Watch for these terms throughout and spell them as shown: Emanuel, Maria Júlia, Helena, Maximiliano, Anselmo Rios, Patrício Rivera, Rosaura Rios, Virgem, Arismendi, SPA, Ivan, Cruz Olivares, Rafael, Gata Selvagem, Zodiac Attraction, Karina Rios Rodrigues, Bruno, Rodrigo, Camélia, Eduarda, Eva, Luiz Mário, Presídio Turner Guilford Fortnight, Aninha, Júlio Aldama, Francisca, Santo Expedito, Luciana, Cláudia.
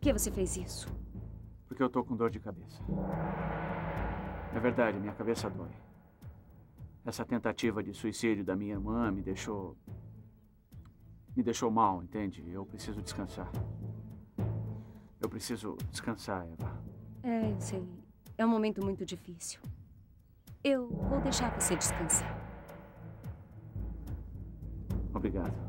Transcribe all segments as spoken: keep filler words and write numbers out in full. Por que você fez isso? Porque eu tô com dor de cabeça. É verdade, minha cabeça dói. Essa tentativa de suicídio da minha irmã me deixou... Me deixou mal, entende? Eu preciso descansar. Eu preciso descansar, Eva. É, eu sei. É um momento muito difícil. Eu vou deixar você descansar. Obrigado.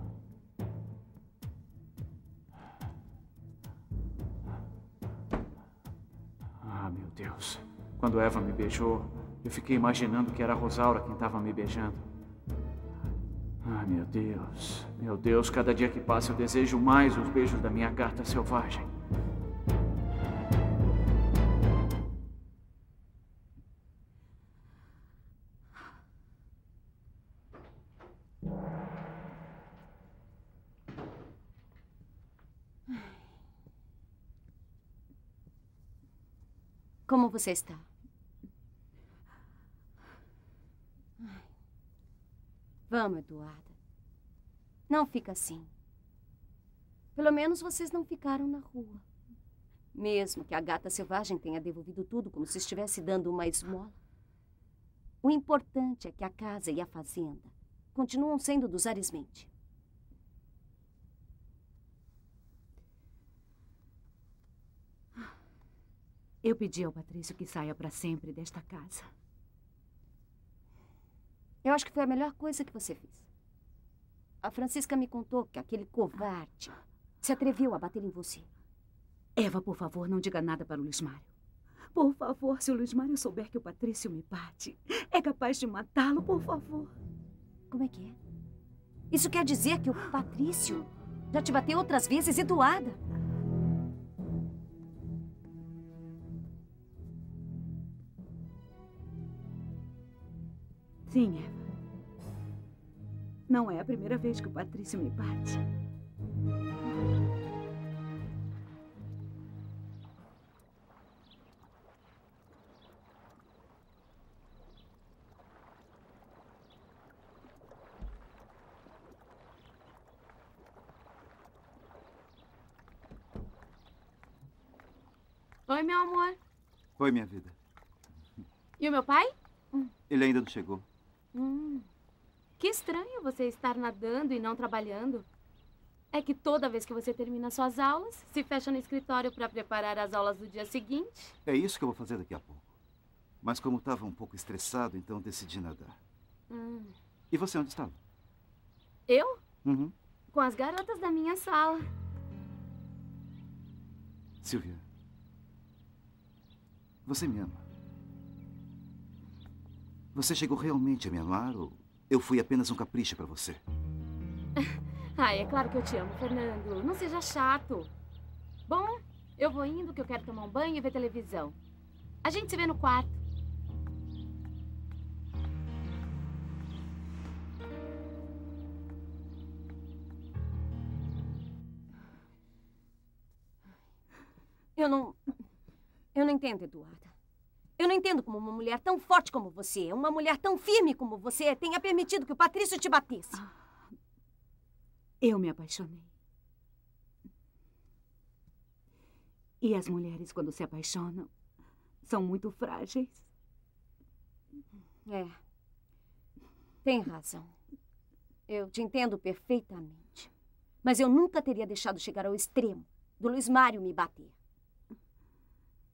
Ah, meu Deus. Quando Eva me beijou, eu fiquei imaginando que era a Rosaura quem estava me beijando. Ah, meu Deus. Meu Deus, cada dia que passa eu desejo mais os beijos da minha gata selvagem. Como você está? Vamos, Eduarda. Não fica assim. Pelo menos vocês não ficaram na rua. Mesmo que a gata selvagem tenha devolvido tudo como se estivesse dando uma esmola, o importante é que a casa e a fazenda continuam sendo dos Arismendi. Eu pedi ao Patrício que saia para sempre desta casa. Eu acho que foi a melhor coisa que você fez. A Francisca me contou que aquele covarde se atreveu a bater em você. Eva, por favor, não diga nada para o Luiz Mário. Por favor, se o Luiz Mário souber que o Patrício me bate, é capaz de matá-lo, por favor. Como é que é? Isso quer dizer que o Patrício já te bateu outras vezes, Eduarda? Sim, Eva. Não é a primeira vez que o Patrício me bate. Oi, meu amor. Oi, minha vida. E o meu pai? Ele ainda não chegou. Hum, que estranho você estar nadando e não trabalhando. É que toda vez que você termina suas aulas, se fecha no escritório para preparar as aulas do dia seguinte. É isso que eu vou fazer daqui a pouco. Mas como estava um pouco estressado, então decidi nadar. Hum. E você onde estava? Eu? Uhum. Com as garotas da minha sala. Silvia, você me ama. Você chegou realmente a me amar ou eu fui apenas um capricho para você? Ai, é claro que eu te amo, Fernando. Não seja chato. Bom, eu vou indo que eu quero tomar um banho e ver televisão. A gente se vê no quarto. Eu não... Eu não entendo, Eduarda. Eu não entendo como uma mulher tão forte como você, uma mulher tão firme como você, tenha permitido que o Patrício te batesse. Eu me apaixonei. E as mulheres, quando se apaixonam, são muito frágeis. É. Tem razão. Eu te entendo perfeitamente. Mas eu nunca teria deixado chegar ao extremo do Luiz Mário me bater.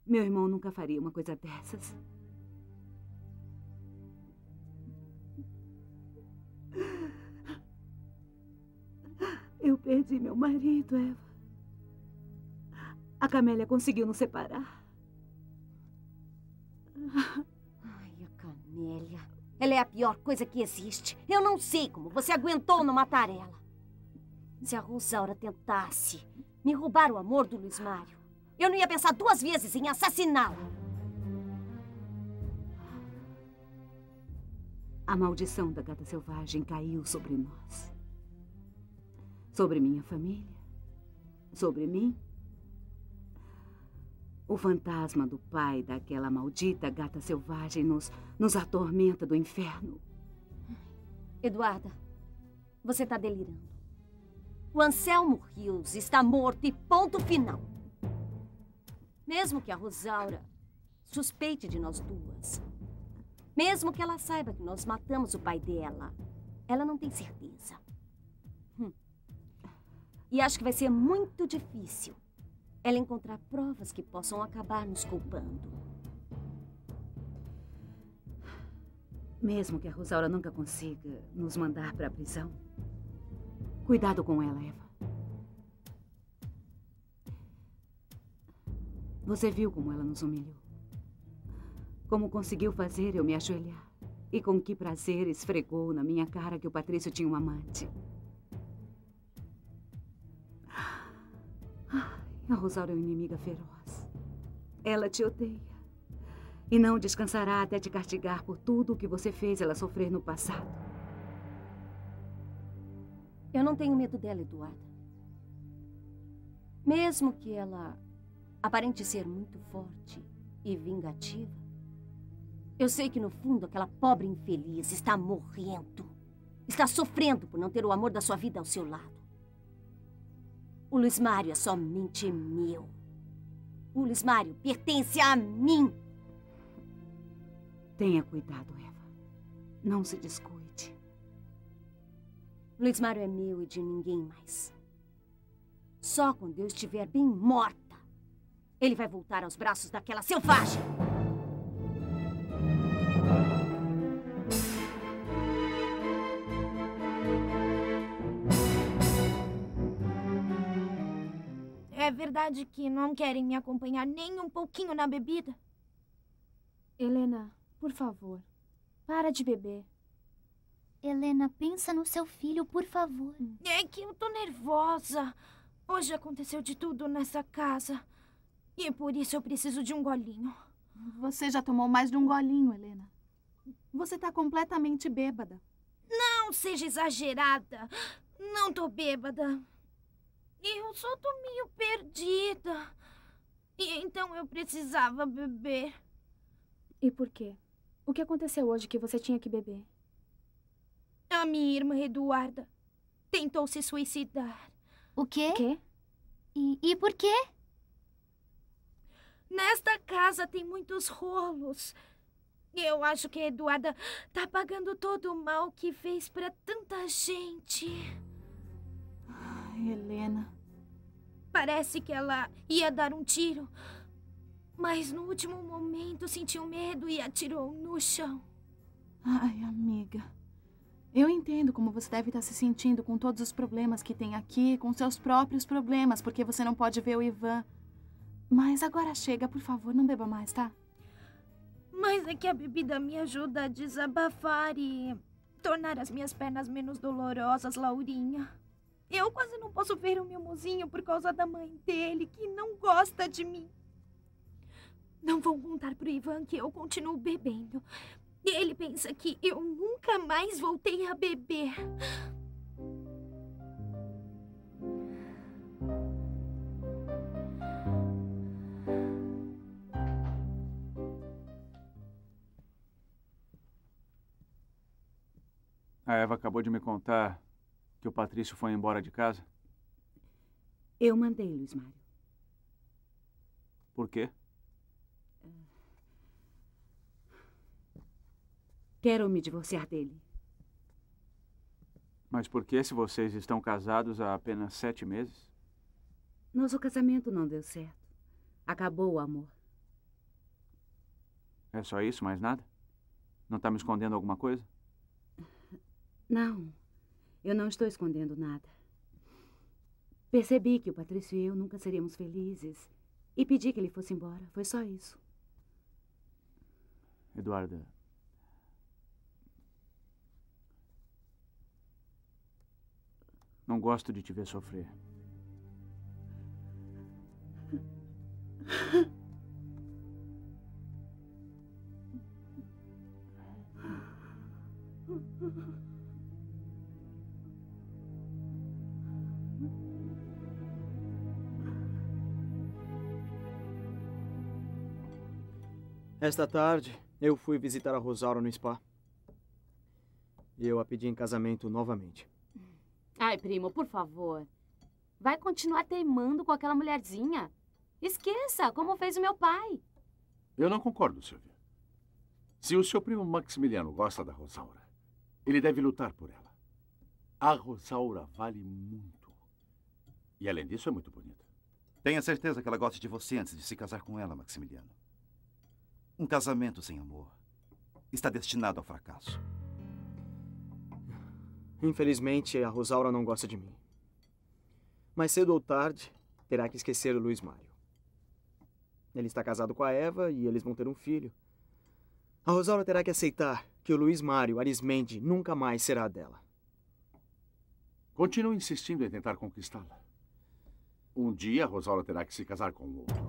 Meu irmão nunca faria uma coisa dessas. Eu perdi meu marido, Eva. A Camélia conseguiu nos separar. Ai, a Camélia. Ela é a pior coisa que existe. Eu não sei como você aguentou não matar ela. Se a Rosaura tentasse me roubar o amor do Luiz Mário, eu não ia pensar duas vezes em assassiná-lo. A maldição da gata selvagem caiu sobre nós. Sobre minha família. Sobre mim. O fantasma do pai daquela maldita gata selvagem nos, nos atormenta do inferno. Eduarda, você está delirando. O Anselmo Rios está morto e ponto final. Mesmo que a Rosaura suspeite de nós duas, mesmo que ela saiba que nós matamos o pai dela, ela não tem certeza. Hum. E acho que vai ser muito difícil ela encontrar provas que possam acabar nos culpando. Mesmo que a Rosaura nunca consiga nos mandar para a prisão, cuidado com ela, Eva. Você viu como ela nos humilhou. Como conseguiu fazer eu me ajoelhar. E com que prazer esfregou na minha cara que o Patrício tinha um amante. A Rosaura é uma inimiga feroz. Ela te odeia. E não descansará até te castigar por tudo o que você fez ela sofrer no passado. Eu não tenho medo dela, Eduarda. Mesmo que ela aparente ser muito forte e vingativa, eu sei que, no fundo, aquela pobre infeliz está morrendo. Está sofrendo por não ter o amor da sua vida ao seu lado. O Luiz Mário é somente meu. O Luiz Mário pertence a mim. Tenha cuidado, Eva. Não se descuide. O Luiz Mário é meu e de ninguém mais. Só quando eu estiver bem morta, ele vai voltar aos braços daquela selvagem. É verdade que não querem me acompanhar nem um pouquinho na bebida? Helena, por favor, para de beber. Helena, pensa no seu filho, por favor. É que eu tô nervosa. Hoje aconteceu de tudo nessa casa. E por isso eu preciso de um golinho. Você já tomou mais de um golinho, Helena. Você está completamente bêbada. Não seja exagerada. Não tô bêbada. Eu só tô meio perdida. E então eu precisava beber. E por quê? O que aconteceu hoje que você tinha que beber? A minha irmã Eduarda tentou se suicidar. O quê? O quê? E, e por quê? Nesta casa tem muitos rolos. Eu acho que a Eduarda tá pagando todo o mal que fez pra tanta gente. Ai, Helena. Parece que ela ia dar um tiro, mas no último momento sentiu medo e atirou no chão. Ai, amiga. Eu entendo como você deve estar se sentindo com todos os problemas que tem aqui, com seus próprios problemas, porque você não pode ver o Ivan. Mas agora chega, por favor, não beba mais, tá? Mas é que a bebida me ajuda a desabafar e tornar as minhas pernas menos dolorosas, Laurinha. Eu quase não posso ver o meu mozinho por causa da mãe dele, que não gosta de mim. Não vou contar pro Ivan que eu continuo bebendo. Ele pensa que eu nunca mais voltei a beber. A Eva acabou de me contar que o Patrício foi embora de casa. Eu mandei, Luiz Mário. Por quê? Quero me divorciar dele. Mas por que, se vocês estão casados há apenas sete meses? Nosso casamento não deu certo. Acabou o amor. É só isso, mais nada? Não está me escondendo alguma coisa? Não, eu não estou escondendo nada. Percebi que o Patrício e eu nunca seríamos felizes e pedi que ele fosse embora. Foi só isso. Eduarda, não gosto de te ver sofrer. Esta tarde, eu fui visitar a Rosaura no spa. E eu a pedi em casamento novamente. Ai, primo, por favor. Vai continuar teimando com aquela mulherzinha? Esqueça, como fez o meu pai. Eu não concordo, Silvia. Se o seu primo Maximiliano gosta da Rosaura, ele deve lutar por ela. A Rosaura vale muito. E, além disso, é muito bonita. Tenha certeza que ela gosta de você antes de se casar com ela, Maximiliano. Um casamento sem amor está destinado ao fracasso. Infelizmente, a Rosaura não gosta de mim. Mas, cedo ou tarde, terá que esquecer o Luiz Mário. Ele está casado com a Eva e eles vão ter um filho. A Rosaura terá que aceitar que o Luiz Mário Arismendi nunca mais será dela. Continue insistindo em tentar conquistá-la. Um dia, a Rosaura terá que se casar com o outro.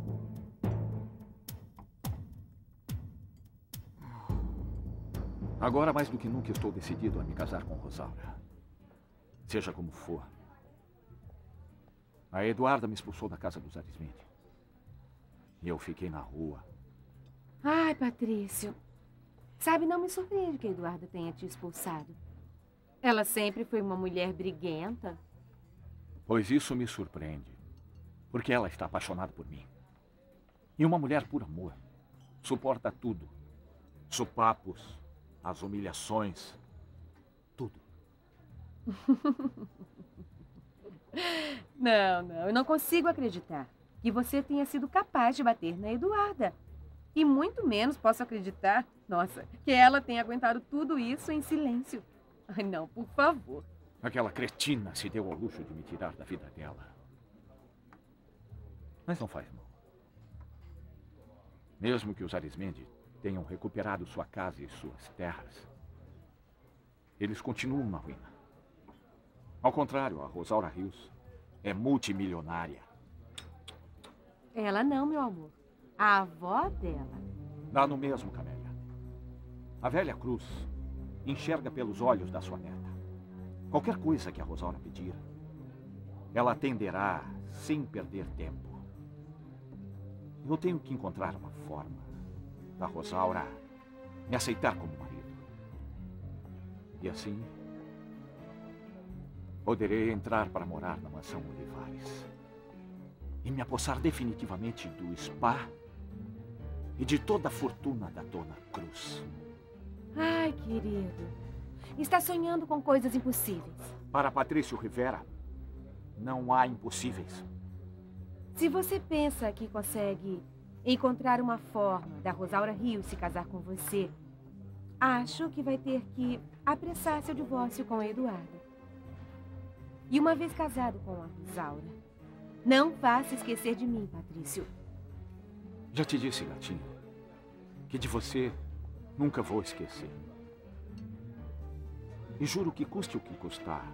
Agora, mais do que nunca, estou decidido a me casar com Rosaura. Seja como for. A Eduarda me expulsou da casa dos Arismendi. E eu fiquei na rua. Ai, Patrício. Sabe, não me surpreende que a Eduarda tenha te expulsado. Ela sempre foi uma mulher briguenta. Pois isso me surpreende. Porque ela está apaixonada por mim. E uma mulher por amor. Suporta tudo. Sopapos. As humilhações, tudo. Não, não, eu não consigo acreditar que você tenha sido capaz de bater na Eduarda. E muito menos posso acreditar, nossa, que ela tenha aguentado tudo isso em silêncio. Ai, não, por favor. Aquela cretina se deu ao luxo de me tirar da vida dela. Mas não faz mal. Mesmo que os Arismendi tenham recuperado sua casa e suas terras, eles continuam na ruína. Ao contrário, a Rosaura Rios é multimilionária. Ela não, meu amor. A avó dela. Dá no mesmo, Camélia. A velha Cruz enxerga pelos olhos da sua neta. Qualquer coisa que a Rosaura pedir, ela atenderá sem perder tempo. Eu tenho que encontrar uma forma da Rosaura me aceitar como marido. E assim, poderei entrar para morar na mansão Olivares e me apossar definitivamente do S P A e de toda a fortuna da dona Cruz. Ai, querido, está sonhando com coisas impossíveis. Para Patrício Rivera, não há impossíveis. Se você pensa que consegue encontrar uma forma da Rosaura Rios se casar com você, acho que vai ter que apressar seu divórcio com a Eduarda. E uma vez casado com a Rosaura, não vá se esquecer de mim, Patrício. Já te disse, gatinho, que de você nunca vou esquecer. E juro que custe o que custar,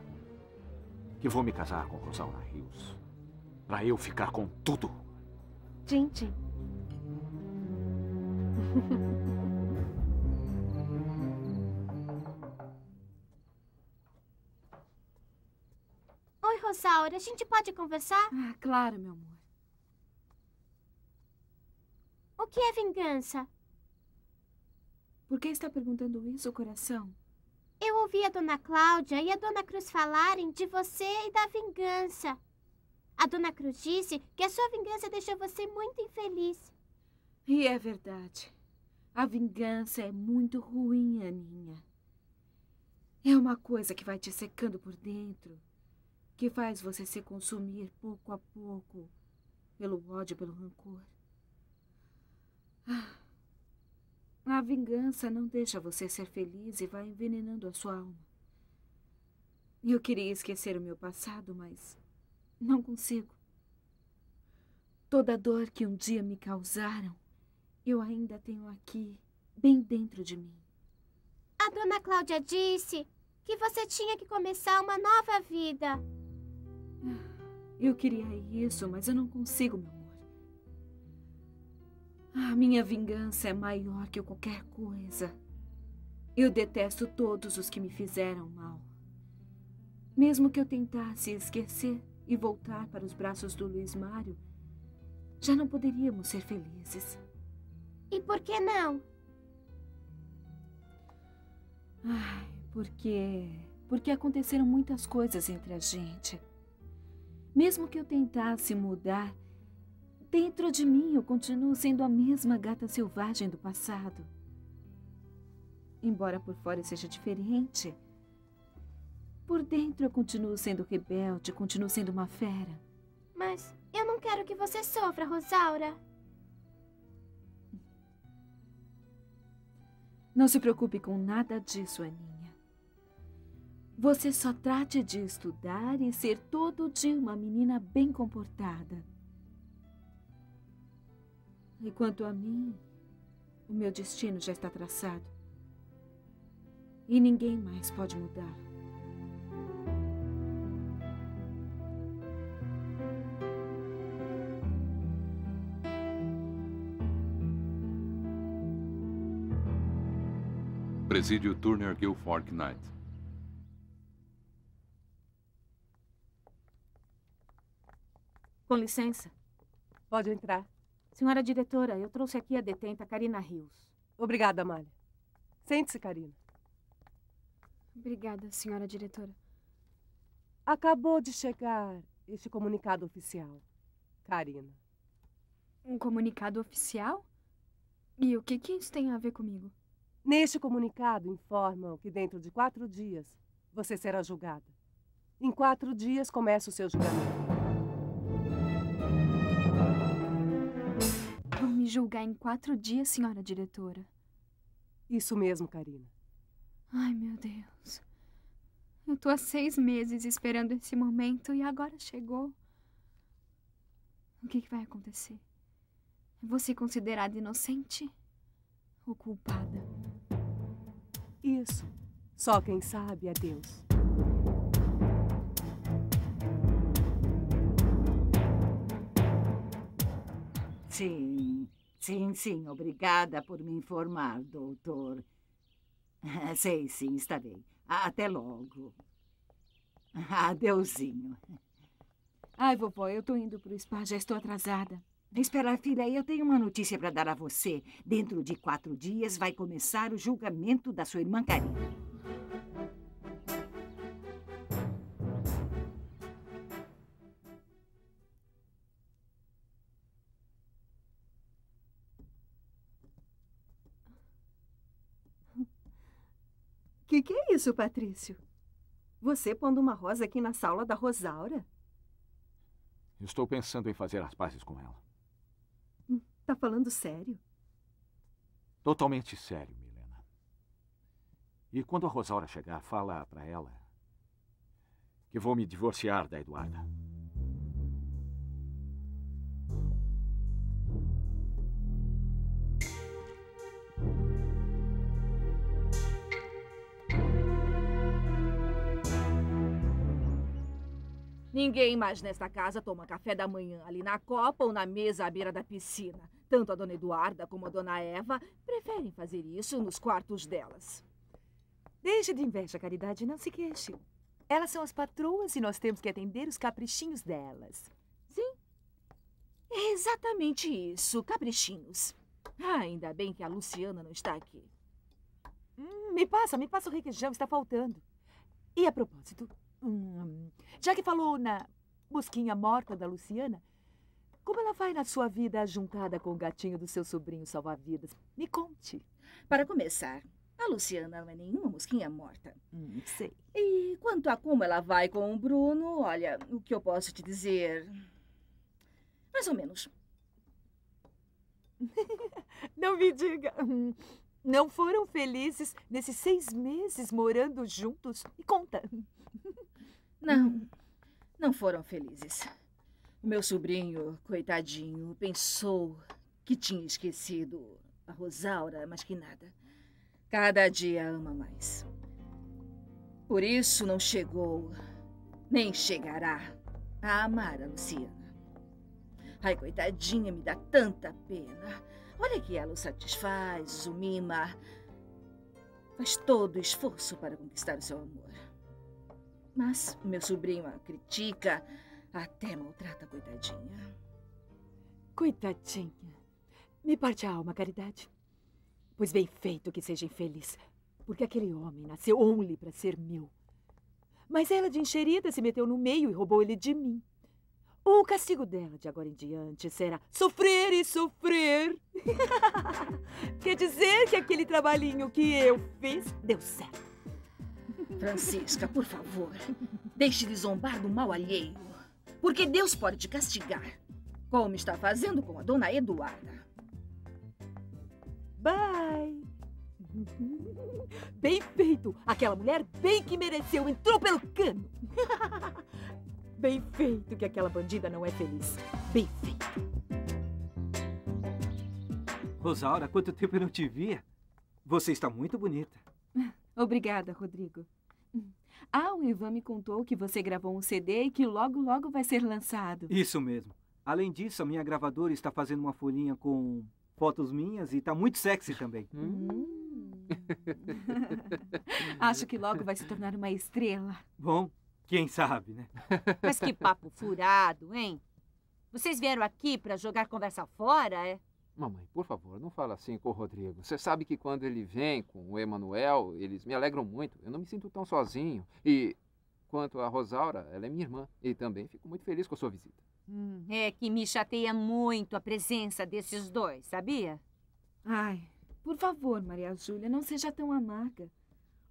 que vou me casar com Rosaura Rios, para eu ficar com tudo. Tchim, tchim. Oi, Rosaura, a gente pode conversar? Ah, claro, meu amor. O que é vingança? Por que está perguntando isso, coração? Eu ouvi a dona Cláudia e a dona Cruz falarem de você e da vingança. A dona Cruz disse que a sua vingança deixou você muito infeliz. E é verdade. A vingança é muito ruim, Aninha. É uma coisa que vai te secando por dentro, que faz você se consumir pouco a pouco pelo ódio, pelo rancor. A vingança não deixa você ser feliz e vai envenenando a sua alma. Eu queria esquecer o meu passado, mas não consigo. Toda a dor que um dia me causaram, eu ainda tenho aqui, bem dentro de mim. A dona Cláudia disse que você tinha que começar uma nova vida. Eu queria isso, mas eu não consigo, meu amor. A minha vingança é maior que qualquer coisa. Eu detesto todos os que me fizeram mal. Mesmo que eu tentasse esquecer e voltar para os braços do Luiz Mário, já não poderíamos ser felizes. E por que não? Ai, porque... Porque aconteceram muitas coisas entre a gente. Mesmo que eu tentasse mudar, Dentro de mim eu continuo sendo a mesma gata selvagem do passado. Embora por fora seja diferente, por dentro eu continuo sendo rebelde, continuo sendo uma fera. Mas eu não quero que você sofra, Rosaura. Não se preocupe com nada disso, Aninha. Você só trate de estudar e ser todo dia uma menina bem comportada. E quanto a mim, o meu destino já está traçado. E ninguém mais pode mudar. Presídio Turner Guilford Fortnight. Com licença. Pode entrar. Senhora diretora, eu trouxe aqui a detenta Karina Rios. Obrigada, Amália. Sente-se, Karina. Obrigada, senhora diretora. Acabou de chegar este comunicado oficial, Karina. Um comunicado oficial? E o que que isso tem a ver comigo? Neste comunicado informam que dentro de quatro dias você será julgada. Em quatro dias começa o seu julgamento. Vão me julgar em quatro dias, senhora diretora? Isso mesmo, Karina. Ai, meu Deus. Eu tô há seis meses esperando esse momento e agora chegou. O que que vai acontecer? Eu vou ser considerada inocente ou culpada? Isso. Só quem sabe é Deus. Sim, sim, sim. Obrigada por me informar, doutor. Sei, sim, está bem. Até logo. Adeusinho. Ai, vovó, eu tô indo pro spa, já estou atrasada. Espera, filha, eu tenho uma notícia para dar a você. Dentro de quatro dias vai começar o julgamento da sua irmã Karina. O que, que é isso, Patrício? Você pondo uma rosa aqui na sala da Rosaura? Estou pensando em fazer as pazes com ela. Tá falando sério? Totalmente sério, Helena. E quando a Rosaura chegar, fala pra ela que vou me divorciar da Eduarda. Ninguém mais nesta casa toma café da manhã ali na copa ou na mesa à beira da piscina. Tanto a dona Eduarda como a dona Eva preferem fazer isso nos quartos delas. Deixe de inveja, Caridade, não se queixe. Elas são as patroas e nós temos que atender os caprichinhos delas. Sim, é exatamente isso, caprichinhos. Ah, ainda bem que a Luciana não está aqui. Hum, me passa, me passa o requeijão, está faltando. E a propósito... Hum, já que falou na mosquinha morta da Luciana, como ela vai na sua vida juntada com o gatinho do seu sobrinho salva-vidas? Me conte. Para começar, a Luciana não é nenhuma mosquinha morta. Hum, sei. E quanto a como ela vai com o Bruno, olha, o que eu posso te dizer? Mais ou menos. Não me diga... Não foram felizes nesses seis meses morando juntos? Me conta. Não, não foram felizes. O meu sobrinho, coitadinho, pensou que tinha esquecido a Rosaura, mas que nada. Cada dia ama mais. Por isso não chegou, nem chegará a amar a Luciana. Ai, coitadinha, me dá tanta pena. Olha que ela o satisfaz, o mima. Faz todo o esforço para conquistar o seu amor. Mas o meu sobrinho a critica, até maltrata a coitadinha. Coitadinha. Me parte a alma, Caridade. Pois bem feito que seja infeliz, porque aquele homem nasceu only para ser meu. Mas ela de enxerida se meteu no meio e roubou ele de mim. O castigo dela de agora em diante será sofrer e sofrer. Quer dizer que aquele trabalhinho que eu fiz deu certo. Francisca, por favor, deixe de zombar do mal alheio. Porque Deus pode te castigar, como está fazendo com a dona Eduarda. Bye. Bem feito. Aquela mulher bem que mereceu, entrou pelo cano. Bem feito que aquela bandida não é feliz. Bem feito. Rosaura, quanto tempo eu não te via. Você está muito bonita. Obrigada, Rodrigo. Ah, o Ivan me contou que você gravou um C D e que logo, logo vai ser lançado. Isso mesmo. Além disso, a minha gravadora está fazendo uma folhinha com fotos minhas e está muito sexy também. Hum. Acho que logo vai se tornar uma estrela. Bom, quem sabe, né? Mas que papo furado, hein? Vocês vieram aqui para jogar conversa fora, é? Mamãe, por favor, não fala assim com o Rodrigo. Você sabe que quando ele vem com o Emanuel, eles me alegram muito. Eu não me sinto tão sozinho. E quanto a Rosaura, ela é minha irmã. E também fico muito feliz com a sua visita. Hum, é que me chateia muito a presença desses dois, sabia? Ai, por favor, Maria Júlia, não seja tão amarga.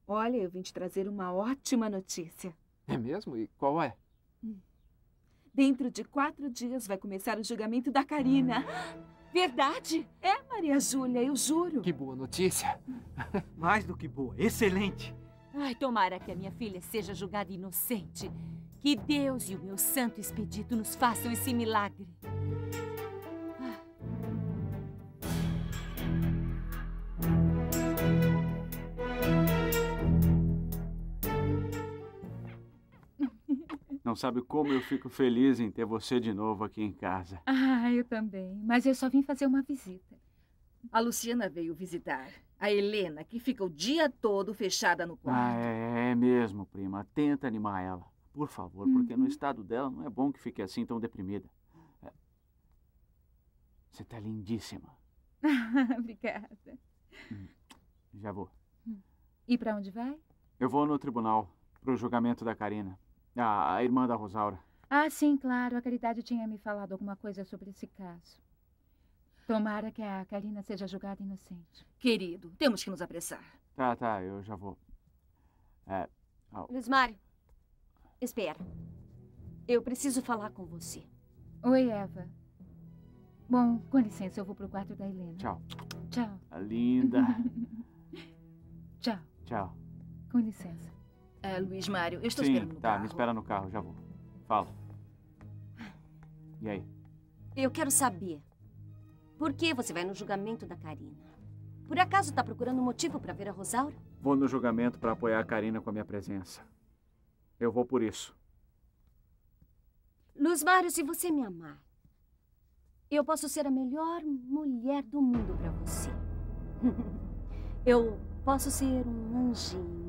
Olha, eu vim te trazer uma ótima notícia. É mesmo? E qual é? Hum. Dentro de quatro dias vai começar o julgamento da Karina. Hum. Verdade? É, Maria Júlia, eu juro. Que boa notícia. Mais do que boa, excelente. Ai, tomara que a minha filha seja julgada inocente. Que Deus e o meu Santo Expedito nos façam esse milagre. Ah. Não sabe como eu fico feliz em ter você de novo aqui em casa. Ah, eu também. Mas eu só vim fazer uma visita. A Luciana veio visitar a Helena, que fica o dia todo fechada no quarto. Ah, é, é mesmo, prima. Tenta animar ela, por favor, uhum. Porque no estado dela não é bom que fique assim tão deprimida. Você tá lindíssima. Obrigada. Já vou. E para onde vai? Eu vou no tribunal, pro julgamento da Karina. Ah, a irmã da Rosaura. Ah, sim, claro. A Caridade tinha me falado alguma coisa sobre esse caso. Tomara que a Karina seja julgada inocente. Querido, temos que nos apressar. Tá, tá, eu já vou. É... Oh. Luiz Mário, espera. Eu preciso falar com você. Oi, Eva. Bom, com licença, eu vou pro quarto da Helena. Tchau. Tchau. A linda. Tchau. Tchau. Com licença. É, Luiz Mário, eu estou Sim, esperando no tá, carro. Sim, tá, me espera no carro, já vou. Fala. E aí? Eu quero saber, por que você vai no julgamento da Karina? Por acaso está procurando um motivo para ver a Rosaura? Vou no julgamento para apoiar a Karina com a minha presença. Eu vou por isso. Luiz Mário, se você me amar, eu posso ser a melhor mulher do mundo para você. Eu posso ser um anjinho.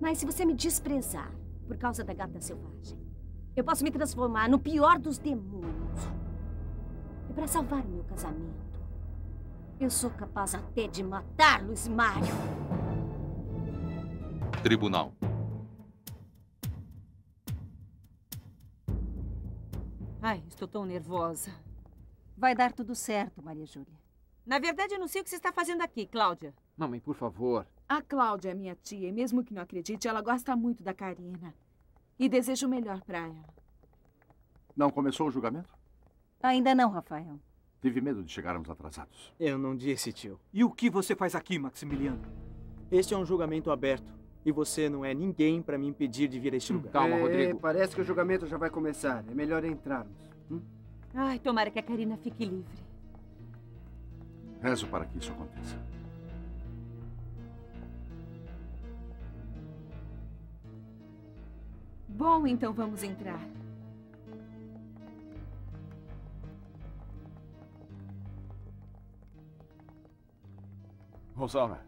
Mas se você me desprezar por causa da Gata Selvagem, eu posso me transformar no pior dos demônios. E para salvar o meu casamento, eu sou capaz até de matar Luiz Mário. Tribunal. Ai, estou tão nervosa. Vai dar tudo certo, Maria Júlia. Na verdade, eu não sei o que você está fazendo aqui, Cláudia. Mamãe, por favor. A Cláudia é minha tia e mesmo que não acredite, ela gosta muito da Karina. E desejo o melhor para ela. Não começou o julgamento? Ainda não, Rafael. Tive medo de chegarmos atrasados. Eu não disse, tio. E o que você faz aqui, Maximiliano? Este é um julgamento aberto. E você não é ninguém para me impedir de vir a este lugar. Calma, é, Rodrigo. Parece que o julgamento já vai começar. É melhor entrarmos. Hum? Ai, tomara que a Karina fique livre. Rezo para que isso aconteça. Bom, então vamos entrar. Rosaura.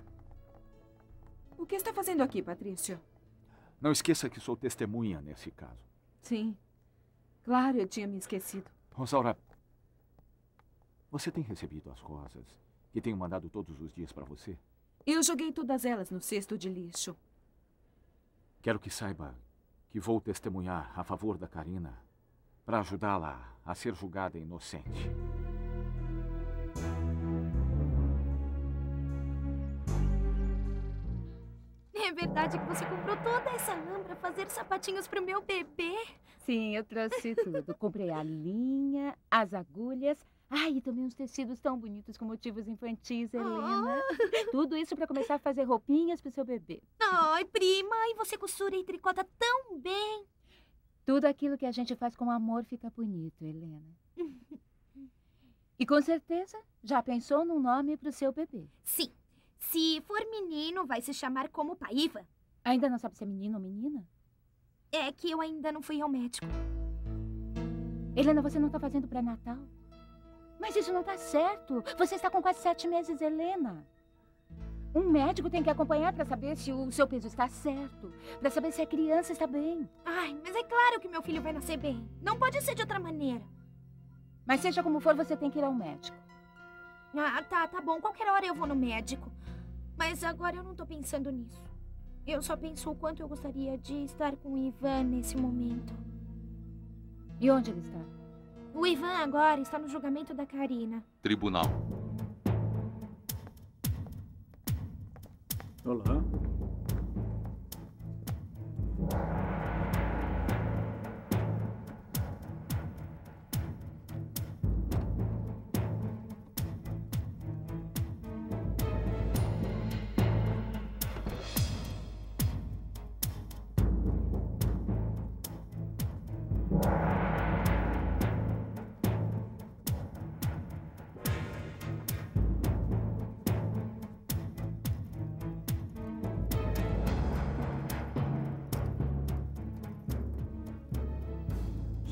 O que está fazendo aqui, Patrício? Não esqueça que sou testemunha nesse caso. Sim. Claro, eu tinha me esquecido. Rosaura, você tem recebido as rosas que tenho mandado todos os dias para você? Eu joguei todas elas no cesto de lixo. Quero que saiba que vou testemunhar a favor da Karina para ajudá-la a ser julgada inocente. É verdade que você comprou toda essa lã para fazer sapatinhos para o meu bebê? Sim, eu trouxe tudo. Comprei a linha, as agulhas... Ai, e também uns tecidos tão bonitos com motivos infantis, Helena. Oh. Tudo isso para começar a fazer roupinhas para o seu bebê. Ai, prima, e você costura e tricota tão bem. Tudo aquilo que a gente faz com amor fica bonito, Helena. E com certeza já pensou num nome para o seu bebê. Sim. Se for menino, vai se chamar como pai Ivan. Ainda não sabe se é menino ou menina? É que eu ainda não fui ao médico. Helena, você não está fazendo pré-natal? Mas isso não está certo. Você está com quase sete meses, Helena. Um médico tem que acompanhar para saber se o seu peso está certo. Para saber se a criança está bem. Ai, mas é claro que meu filho vai nascer bem. Não pode ser de outra maneira. Mas seja como for, você tem que ir ao médico. Ah, tá, tá bom. Qualquer hora eu vou no médico. Mas agora eu não estou pensando nisso. Eu só penso o quanto eu gostaria de estar com o Ivan nesse momento. E onde ele está? O Ivan agora está no julgamento da Karina. Tribunal. Olá.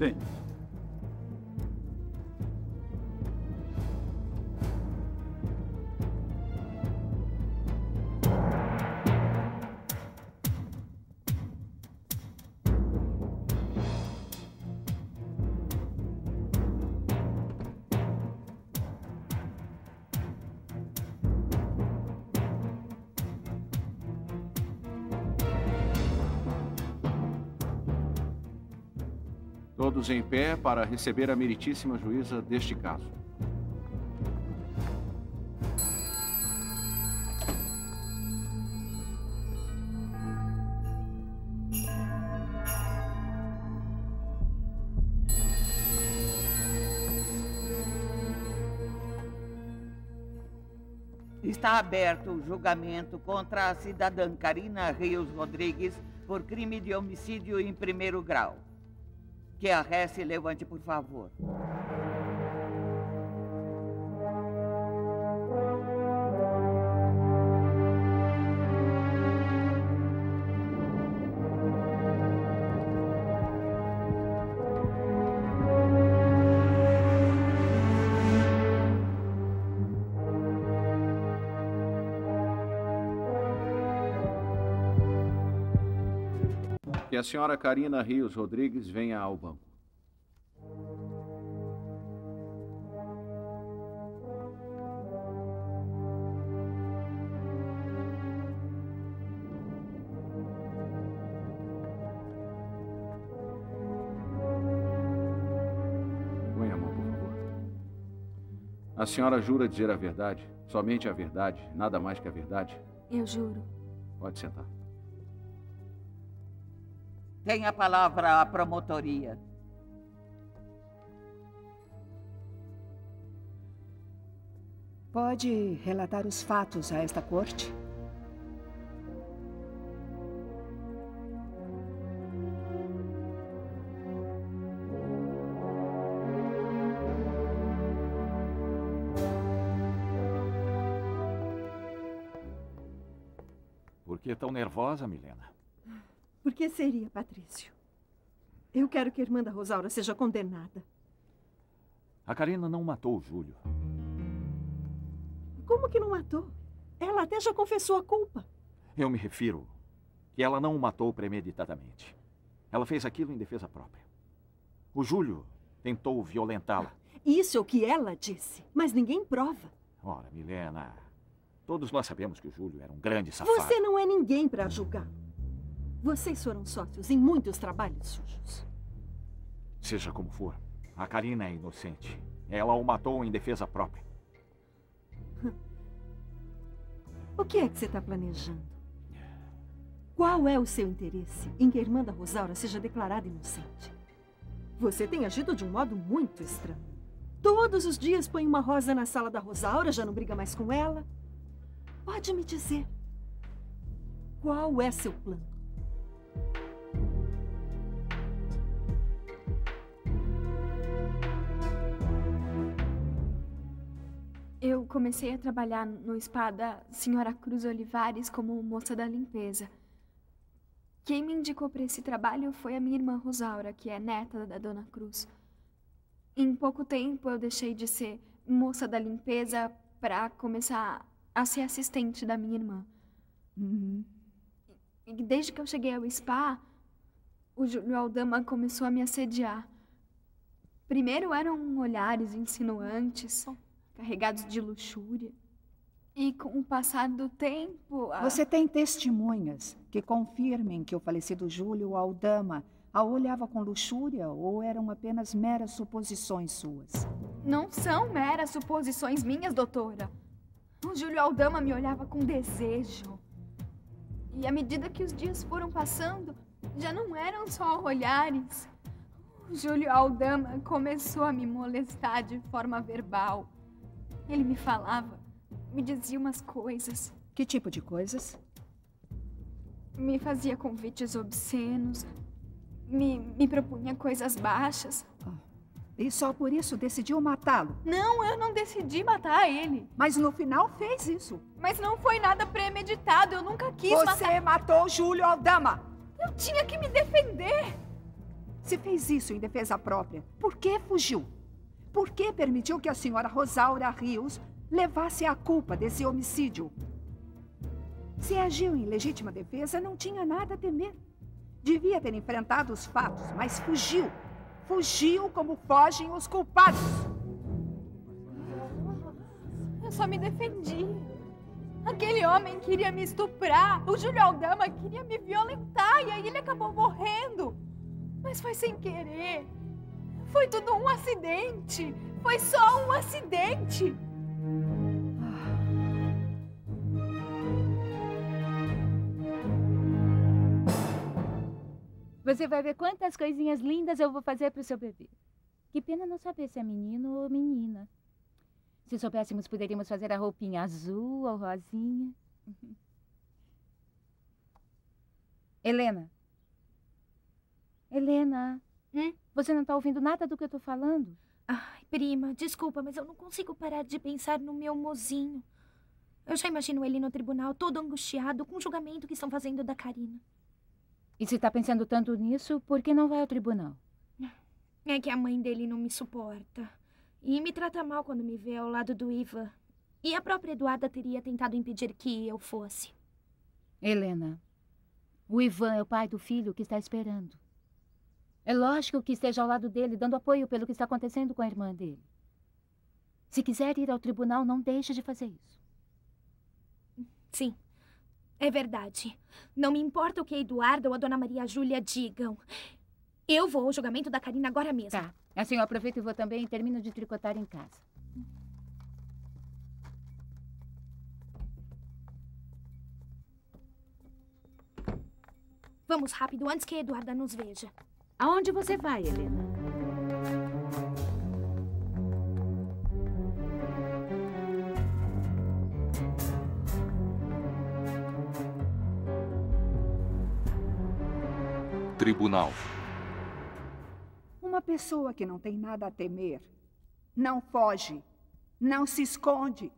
Sim. Todos em pé para receber a meritíssima juíza deste caso. Está aberto o julgamento contra a cidadã Karina Rios Rodrigues por crime de homicídio em primeiro grau. Que a ré se levante, por favor. Que a senhora Karina Rios Rodrigues venha ao banco. Põe a mão, por favor. A senhora jura dizer a verdade, somente a verdade, nada mais que a verdade? Eu juro. Pode sentar. Tem a palavra a promotoria. Pode relatar os fatos a esta corte? Por que tão nervosa, Milena? Por que seria, Patrício? Eu quero que a irmã da Rosaura seja condenada. A Karina não matou o Júlio. Como que não matou? Ela até já confessou a culpa. Eu me refiro que ela não o matou premeditadamente. Ela fez aquilo em defesa própria. O Júlio tentou violentá-la. Isso é o que ela disse, mas ninguém prova. Ora, Milena, todos nós sabemos que o Júlio era um grande safado. Você não é ninguém para julgar. Vocês foram sócios em muitos trabalhos sujos. Seja como for, a Karina é inocente. Ela o matou em defesa própria. O que é que você está planejando? Qual é o seu interesse em que a irmã da Rosaura seja declarada inocente? Você tem agido de um modo muito estranho. Todos os dias põe uma rosa na sala da Rosaura, já não briga mais com ela. Pode me dizer, qual é seu plano? Eu comecei a trabalhar no spa da senhora Cruz Olivares como moça da limpeza. Quem me indicou para esse trabalho foi a minha irmã Rosaura, que é neta da dona Cruz. Em pouco tempo eu deixei de ser moça da limpeza para começar a ser assistente da minha irmã. Uhum. E desde que eu cheguei ao spa, o Júlio Aldama começou a me assediar. Primeiro eram olhares insinuantes, carregados de luxúria. E com o passar do tempo... A... Você tem testemunhas que confirmem que o falecido Júlio Aldama a olhava com luxúria ou eram apenas meras suposições suas? Não são meras suposições minhas, doutora. O Júlio Aldama me olhava com desejo. E à medida que os dias foram passando, já não eram só olhares. O Júlio Aldama começou a me molestar de forma verbal. Ele me falava, me dizia umas coisas. Que tipo de coisas? Me fazia convites obscenos, me, me propunha coisas baixas. Oh. E só por isso decidiu matá-lo? Não, eu não decidi matar ele. Mas no final fez isso. Mas não foi nada premeditado, eu nunca quis Você matar... Você matou Júlio Aldama. Eu tinha que me defender. Se fez isso em defesa própria, por que fugiu? Por que permitiu que a senhora Rosaura Rios levasse a culpa desse homicídio? Se agiu em legítima defesa, não tinha nada a temer. Devia ter enfrentado os fatos, mas fugiu. Fugiu como fogem os culpados. Eu só me defendi. Aquele homem queria me estuprar. O Júlio Aldama queria me violentar e aí ele acabou morrendo. Mas foi sem querer. Foi tudo um acidente. Foi só um acidente. Você vai ver quantas coisinhas lindas eu vou fazer para o seu bebê. Que pena não saber se é menino ou menina. Se soubéssemos, poderíamos fazer a roupinha azul ou rosinha. Helena. Helena. Hum? Você não está ouvindo nada do que eu estou falando? Ai, prima, desculpa, mas eu não consigo parar de pensar no meu mozinho. Eu já imagino ele no tribunal, todo angustiado, com o julgamento que estão fazendo da Karina. E se está pensando tanto nisso, por que não vai ao tribunal? É que a mãe dele não me suporta. E me trata mal quando me vê ao lado do Ivan. E a própria Eduarda teria tentado impedir que eu fosse. Helena, o Ivan é o pai do filho que está esperando. É lógico que esteja ao lado dele, dando apoio pelo que está acontecendo com a irmã dele. Se quiser ir ao tribunal, não deixe de fazer isso. Sim. É verdade. Não me importa o que a Eduarda ou a dona Maria Júlia digam. Eu vou ao julgamento da Karina agora mesmo. Tá. Assim eu aproveito e vou também e termino de tricotar em casa. Vamos rápido, antes que a Eduarda nos veja. Aonde você vai, Helena? Tribunal. Uma pessoa que não tem nada a temer, não foge, não se esconde,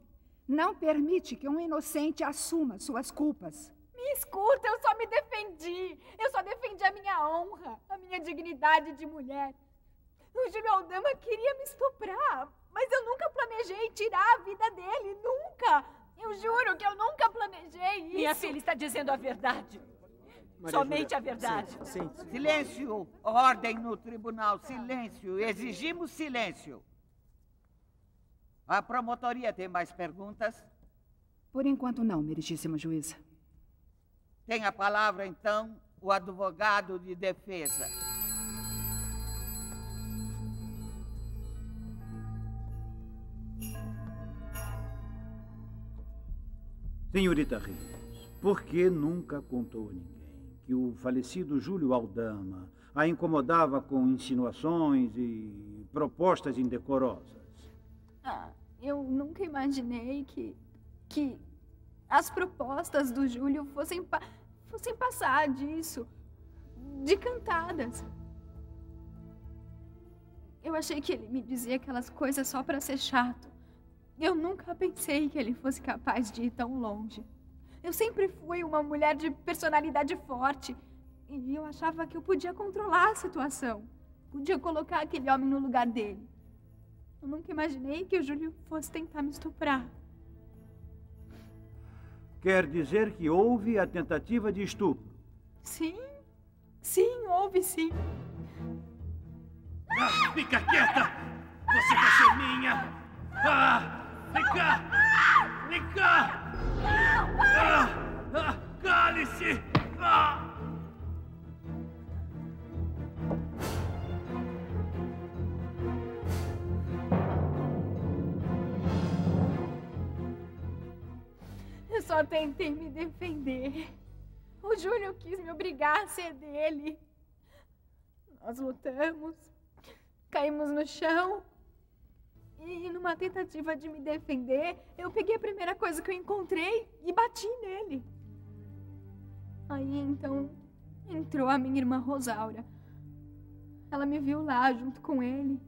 não permite que um inocente assuma suas culpas. Me escuta, eu só me defendi. Eu só defendi a minha honra, a minha dignidade de mulher. O Júlio Aldama queria me estuprar, mas eu nunca planejei tirar a vida dele, nunca. Eu juro que eu nunca planejei isso. Minha filha está dizendo a verdade. Maria Somente Júlia. A verdade. Sim, sim. Silêncio. Ordem no tribunal. Silêncio. Exigimos silêncio. A promotoria tem mais perguntas? Por enquanto não, meritíssima juíza. Tem a palavra, então, o advogado de defesa. Senhorita Rios, por que nunca contou a ninguém que o falecido Júlio Aldama a incomodava com insinuações e propostas indecorosas? Ah, eu nunca imaginei que, que as propostas do Júlio fossem, pa fossem passar disso, de cantadas. Eu achei que ele me dizia aquelas coisas só para ser chato. Eu nunca pensei que ele fosse capaz de ir tão longe. Eu sempre fui uma mulher de personalidade forte. E eu achava que eu podia controlar a situação. Podia colocar aquele homem no lugar dele. Eu nunca imaginei que o Júlio fosse tentar me estuprar. Quer dizer que houve a tentativa de estupro? Sim. Sim, houve sim. Ah, fica quieta! Você vai ser minha! Ah! Vem cá! Vem cá! Ah, ah, cale-se! Ah. Eu só tentei me defender. O Júlio quis me obrigar a ser dele. Nós lutamos, caímos no chão. E numa tentativa de me defender, eu peguei a primeira coisa que eu encontrei e bati nele. Aí, então, entrou a minha irmã Rosaura. Ela me viu lá, junto com ele.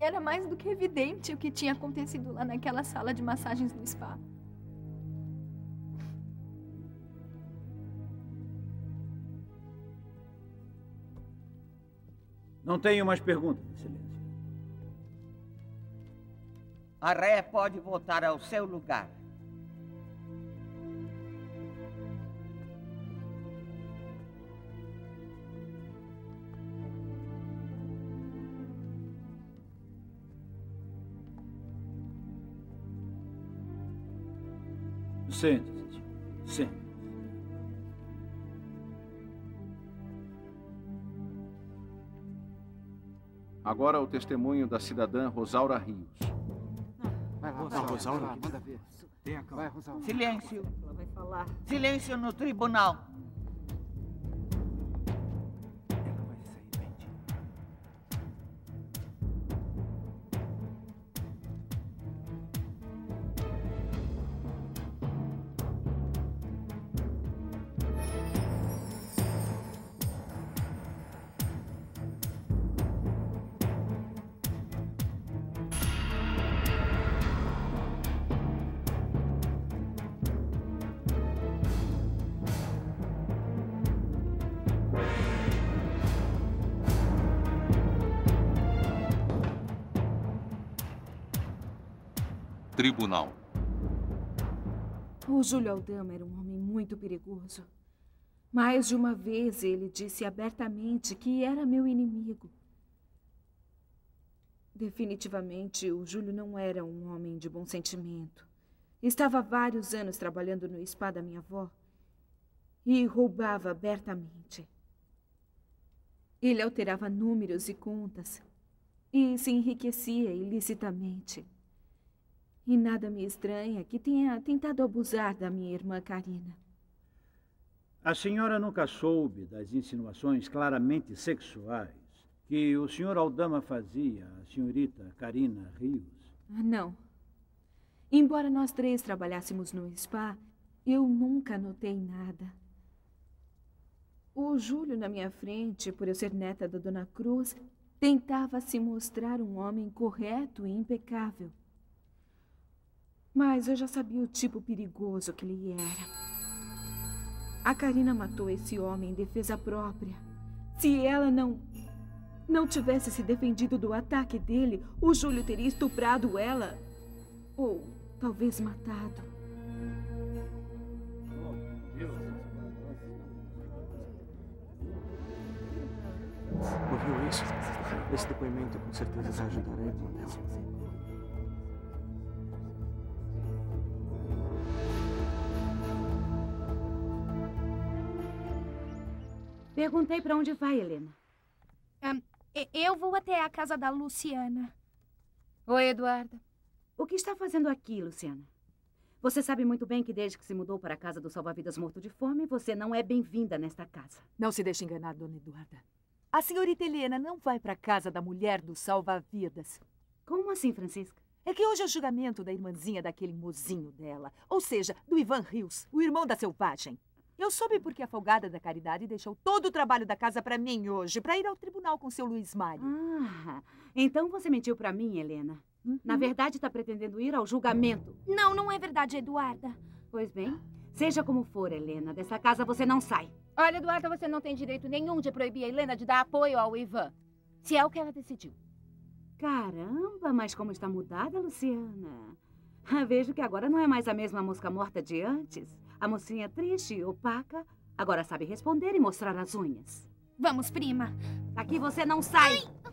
Era mais do que evidente o que tinha acontecido lá naquela sala de massagens no spa. Não tenho mais perguntas, excelência. A ré pode voltar ao seu lugar. Sente-se. Sente-se. Agora o testemunho da cidadã Rosaura Rios. Não, Rosaura, manda ver. Tenha calma. Vai, Rosaura. Silêncio. Ela vai falar. Silêncio no tribunal. Ela vai sair bendita. Tribunal. O Júlio Aldama era um homem muito perigoso. Mais de uma vez ele disse abertamente que era meu inimigo. Definitivamente, o Júlio não era um homem de bom sentimento. Estava há vários anos trabalhando no spa da minha avó e roubava abertamente. Ele alterava números e contas e se enriquecia ilicitamente. E nada me estranha que tenha tentado abusar da minha irmã Karina. A senhora nunca soube das insinuações claramente sexuais que o senhor Aldama fazia à senhorita Karina Rios? Não. Embora nós três trabalhássemos no spa, eu nunca notei nada. O Júlio na minha frente, por eu ser neta da dona Cruz, tentava se mostrar um homem correto e impecável. Mas eu já sabia o tipo perigoso que ele era. A Karina matou esse homem em defesa própria. Se ela não... não tivesse se defendido do ataque dele, o Júlio teria estuprado ela. Ou talvez matado. Ouviu isso? Esse depoimento com certeza vai ajudar a Emanuel. Perguntei para onde vai, Helena. Um, eu vou até a casa da Luciana. Oi, Eduarda. O que está fazendo aqui, Luciana? Você sabe muito bem que desde que se mudou para a casa do salva-vidas morto de fome, você não é bem-vinda nesta casa. Não se deixe enganar, dona Eduarda. A senhorita Helena não vai para a casa da mulher do salva-vidas. Como assim, Francisca? É que hoje é o julgamento da irmãzinha daquele mozinho dela. Ou seja, do Ivan Rios, o irmão da selvagem. Eu soube porque a folgada da Caridade deixou todo o trabalho da casa para mim hoje, para ir ao tribunal com seu Luiz Mário. Ah, então você mentiu para mim, Helena. Uhum. Na verdade, está pretendendo ir ao julgamento. Não, não é verdade, Eduarda. Pois bem, seja como for, Helena, dessa casa você não sai. Olha, Eduarda, você não tem direito nenhum de proibir a Helena de dar apoio ao Ivan, se é o que ela decidiu. Caramba, mas como está mudada, Luciana. Vejo que agora não é mais a mesma mosca morta de antes. A mocinha triste e opaca agora sabe responder e mostrar as unhas. Vamos, prima. Daqui você não sai. Ai.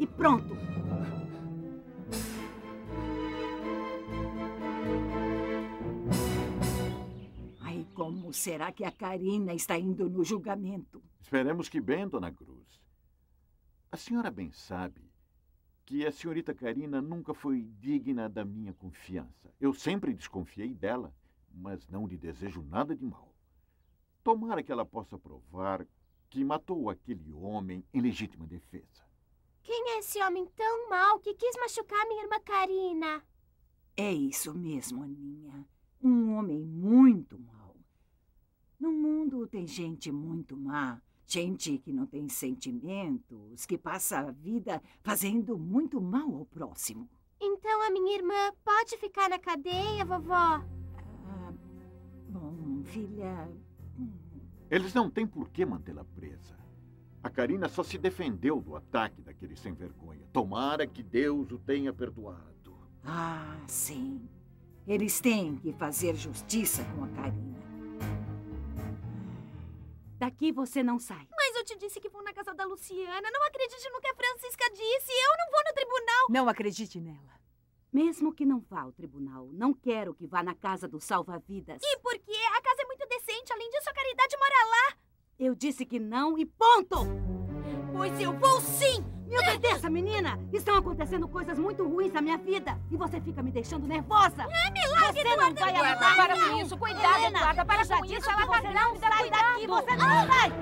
E pronto. Como será que a Karina está indo no julgamento? Esperemos que bem, dona Cruz. A senhora bem sabe que a senhorita Karina nunca foi digna da minha confiança. Eu sempre desconfiei dela, mas não lhe desejo nada de mal. Tomara que ela possa provar que matou aquele homem em legítima defesa. Quem é esse homem tão mau que quis machucar minha irmã Karina? É isso mesmo, Aninha. Um homem muito mau. No mundo tem gente muito má, gente que não tem sentimentos, que passa a vida fazendo muito mal ao próximo. Então a minha irmã pode ficar na cadeia, vovó? Ah, bom, filha... Eles não têm por que mantê-la presa. A Karina só se defendeu do ataque daquele sem vergonha. Tomara que Deus o tenha perdoado. Ah, sim. Eles têm que fazer justiça com a Karina. Daqui você não sai. Mas eu te disse que vou na casa da Luciana. Não acredite no que a Francisca disse. Eu não vou no tribunal. Não acredite nela. Mesmo que não vá ao tribunal, não quero que vá na casa do salva-vidas. E por quê? A casa é muito decente. Além disso, a Caridade mora lá. Eu disse que não e ponto. Pois eu vou sim. Me obedeça, menina. Estão acontecendo coisas muito ruins na minha vida. E você fica me deixando nervosa. É milagre, você não vai aguardar. Para com isso. Cuidado, Helena. Eduarda. Para com isso. Ela tá grávida. Cuidado. Sai daqui. Você não ah. sai.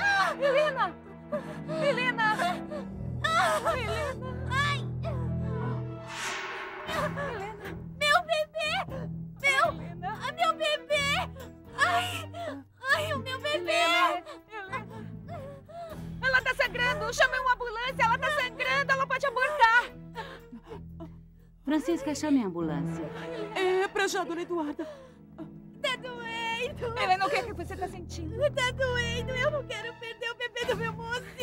Ah. Helena. Helena. Ah. Helena. Ai. Helena. Meu bebê. Meu. Helena. Meu bebê. Ai. Ai, o meu bebê. Helena. Helena. Ela tá sangrando! Chame uma ambulância! Ela tá sangrando! Ela pode abortar! Francisca, chame a ambulância. É, pra já, dona Eduarda. Tá doendo! Ela não quer o que você tá sentindo. Tá doendo! Eu não quero perder o bebê do meu moço!